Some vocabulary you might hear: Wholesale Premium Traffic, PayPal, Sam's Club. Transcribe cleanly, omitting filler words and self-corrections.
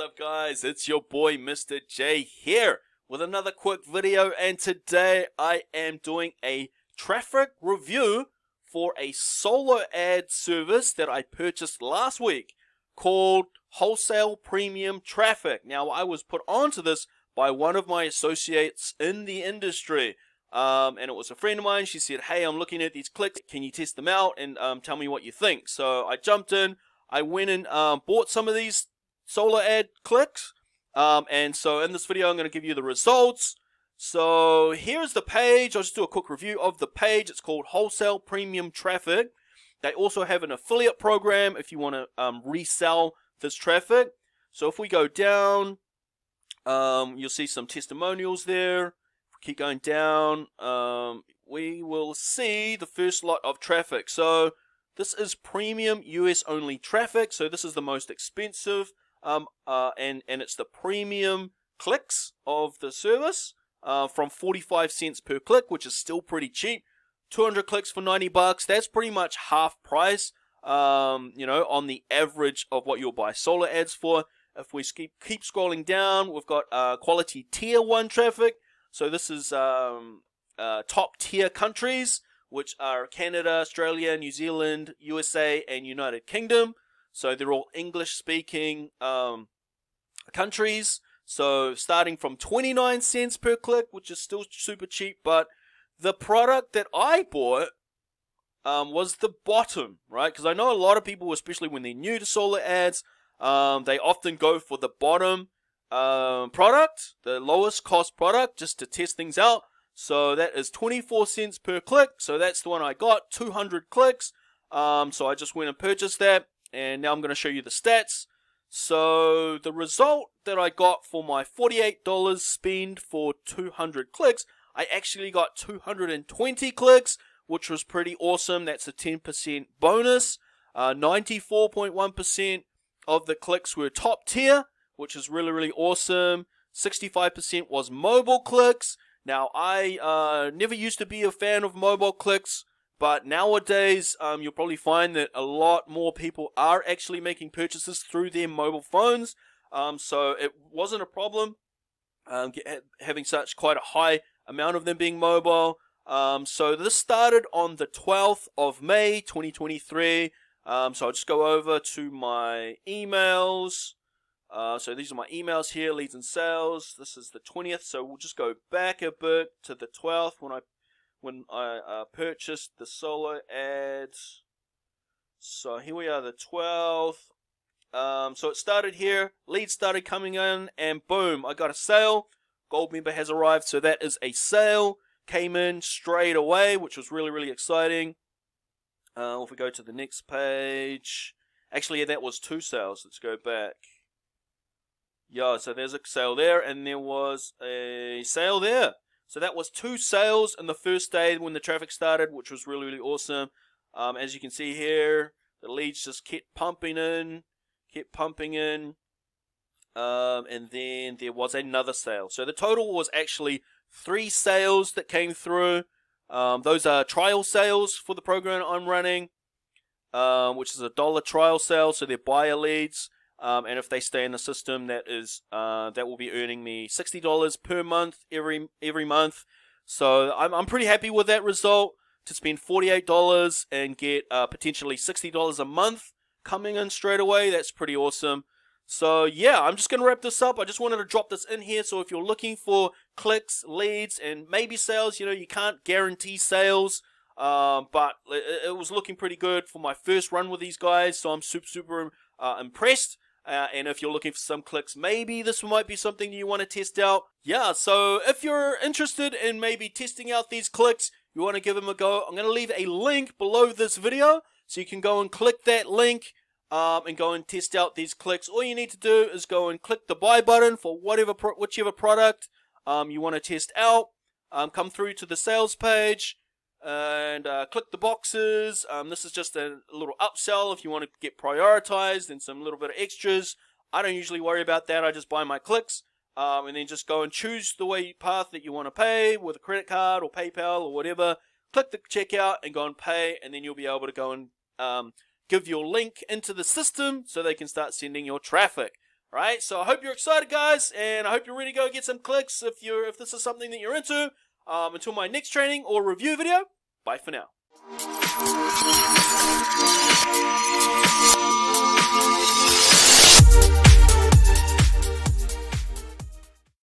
up, guys? It's your boy Mr. J here with another quick video, and today I am doing a traffic review for a solo ad service that I purchased last week called Wholesale Premium Traffic. Now, I was put onto this by one of my associates in the industry, and it was a friend of mine. She said, hey, I'm looking at these clicks, can you test them out and tell me what you think? So I jumped in, I went and bought some of these solar ad clicks, and so in this video I'm going to give you the results. So here's the page. I'll just do a quick review of the page. It's called Wholesale Premium Traffic. They also have an affiliate program if you want to resell this traffic. So if we go down, you'll see some testimonials there. If we keep going down, we will see the first lot of traffic. So this is premium US only traffic, so this is the most expensive, and it's the premium clicks of the service, from 45 cents per click, which is still pretty cheap. 200 clicks for 90 bucks. That's pretty much half price, you know, on the average of what you'll buy solar ads for. If we keep scrolling down, we've got quality tier 1 traffic. So this is top tier countries, which are Canada, Australia, New Zealand, USA, and United Kingdom. So they're all English-speaking countries. So starting from 29 cents per click, which is still super cheap. But the product that I bought was the bottom, right? Because I know a lot of people, especially when they're new to solar ads, they often go for the bottom product, the lowest cost product, just to test things out. So that is 24 cents per click. So that's the one I got, 200 clicks. So I just went and purchased that. And now I'm going to show you the stats. So the result that I got for my $48 spend for 200 clicks, I actually got 220 clicks, which was pretty awesome. That's a 10% bonus. 94.1% of the clicks were top tier, which is really, really awesome. 65% was mobile clicks. Now, I never used to be a fan of mobile clicks, but nowadays you'll probably find that a lot more people are actually making purchases through their mobile phones. So it wasn't a problem having such quite a high amount of them being mobile. So this started on the 12th of May, 2023. So I'll just go over to my emails. So these are my emails here, leads and sales. This is the 20th, so we'll just go back a bit to the 12th when I purchased the solo ads. So here we are, the 12th. So it started here, leads started coming in, and boom, I got a sale. Gold member has arrived, so that is a sale. Came in straight away, which was really, really exciting. If we go to the next page, actually, yeah, that was two sales. Let's go back. Yeah, so there's a sale there, and there was a sale there. So that was two sales in the first day when the traffic started, which was really, really awesome. As you can see here, the leads just kept pumping in. And then there was another sale. So the total was actually three sales that came through. Those are trial sales for the program I'm running, which is a $1 trial sale, so they're buyer leads. And if they stay in the system, that is that will be earning me $60 per month every month. So I'm pretty happy with that result, to spend $48 and get potentially $60 a month coming in straight away. That's pretty awesome. So yeah, I'm just going to wrap this up. I just wanted to drop this in here. So if you're looking for clicks, leads, and maybe sales, you know, you can't guarantee sales. But it was looking pretty good for my first run with these guys. So I'm super impressed. And if you're looking for some clicks, maybe this might be something you want to test out. Yeah, so if you're interested in maybe testing out these clicks, you want to give them a go, I'm going to leave a link below this video. So you can go and click that link and go and test out these clicks. All you need to do is go and click the buy button for whichever product you want to test out. Come through to the sales page and click the boxes. This is just a little upsell if you want to get prioritized and some little bit of extras. I don't usually worry about that. I just buy my clicks, and then just go and choose the path that you want to pay with a credit card or PayPal or whatever. Click the checkout and go and pay, and then you'll be able to go and give your link into the system so they can start sending your traffic. Right? So I hope you're excited, guys, and I hope you're ready to go get some clicks if this is something that you're into. Until my next training or review video, bye for now.